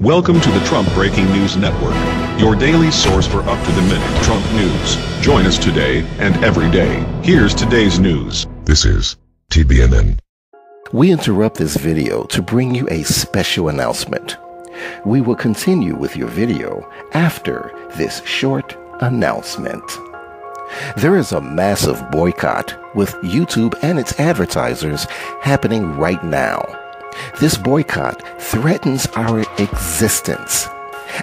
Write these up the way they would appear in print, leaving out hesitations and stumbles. Welcome to the Trump Breaking News Network, your daily source for up-to-the-minute Trump news. Join us today and every day. Here's today's news. This is TBNN. We interrupt this video to bring you a special announcement. We will continue with your video after this short announcement. There is a massive boycott with YouTube and its advertisers happening right now. This boycott threatens our existence,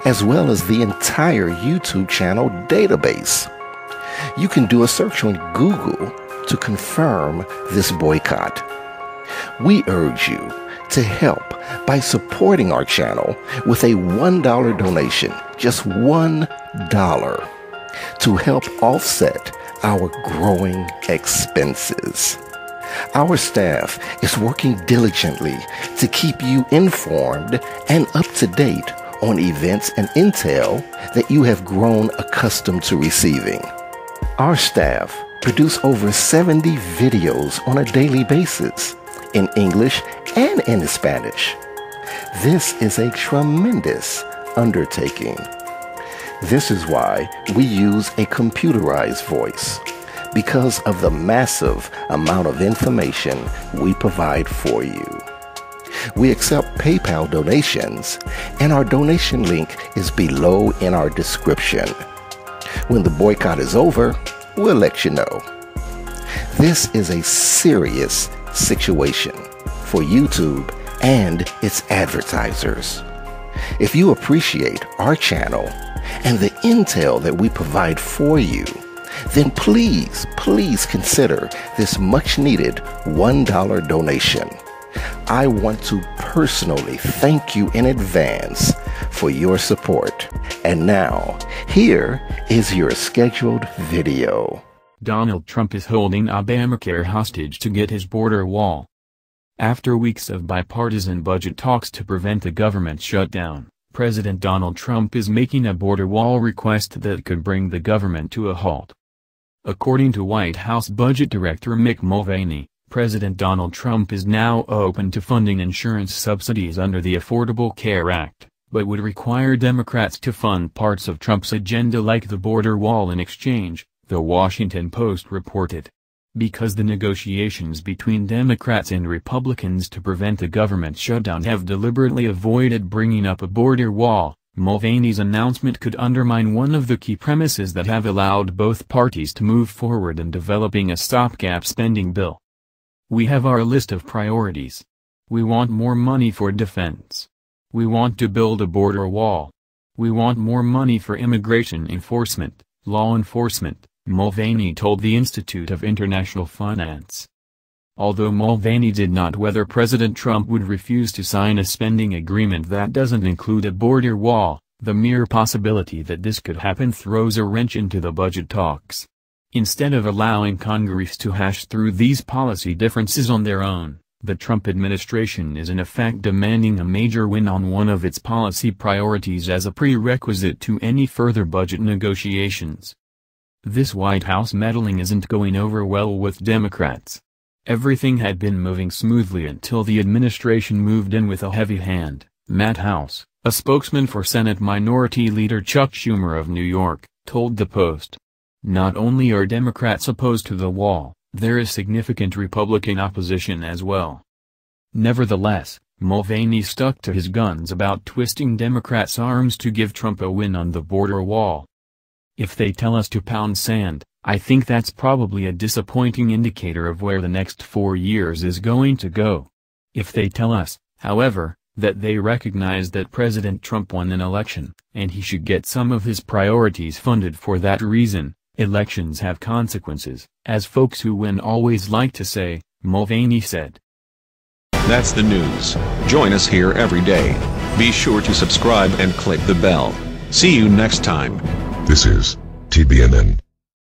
as well as the entire YouTube channel database. You can do a search on Google to confirm this boycott. We urge you to help by supporting our channel with a $1 donation, just $1, to help offset our growing expenses. Our staff is working diligently to keep you informed and up to date on events and intel that you have grown accustomed to receiving. Our staff produce over 70 videos on a daily basis in English and in Spanish. This is a tremendous undertaking. This is why we use a computerized voice, because of the massive amount of information we provide for you. We accept PayPal donations, and our donation link is below in our description. When the boycott is over, we'll let you know. This is a serious situation for YouTube and its advertisers. If you appreciate our channel and the intel that we provide for you, then please consider this much-needed $1 donation. I want to personally thank you in advance for your support. And now, here is your scheduled video. Donald Trump is holding Obamacare hostage to get his border wall. After weeks of bipartisan budget talks to prevent a government shutdown, President Donald Trump is making a border wall request that could bring the government to a halt. According to White House Budget Director Mick Mulvaney, President Donald Trump is now open to funding insurance subsidies under the Affordable Care Act, but would require Democrats to fund parts of Trump's agenda like the border wall in exchange, The Washington Post reported. Because the negotiations between Democrats and Republicans to prevent a government shutdown have deliberately avoided bringing up a border wall, Mulvaney's announcement could undermine one of the key premises that have allowed both parties to move forward in developing a stopgap spending bill. We have our list of priorities. We want more money for defense. We want to build a border wall. We want more money for immigration enforcement, law enforcement, Mulvaney told the Institute of International Finance. Although Mulvaney did not whether President Trump would refuse to sign a spending agreement that doesn't include a border wall, the mere possibility that this could happen throws a wrench into the budget talks. Instead of allowing Congress to hash through these policy differences on their own, the Trump administration is in effect demanding a major win on one of its policy priorities as a prerequisite to any further budget negotiations. This White House meddling isn't going over well with Democrats. Everything had been moving smoothly until the administration moved in with a heavy hand, Matt House, a spokesman for Senate Minority Leader Chuck Schumer of New York, told the Post. Not only are Democrats opposed to the wall, there is significant Republican opposition as well. Nevertheless, Mulvaney stuck to his guns about twisting Democrats' arms to give Trump a win on the border wall. If they tell us to pound sand, I think that's probably a disappointing indicator of where the next 4 years is going to go. If they tell us, however, that they recognize that President Trump won an election, and he should get some of his priorities funded for that reason, elections have consequences, as folks who win always like to say, Mulvaney said. That's the news. Join us here every day. Be sure to subscribe and click the bell. See you next time. This is TBNN.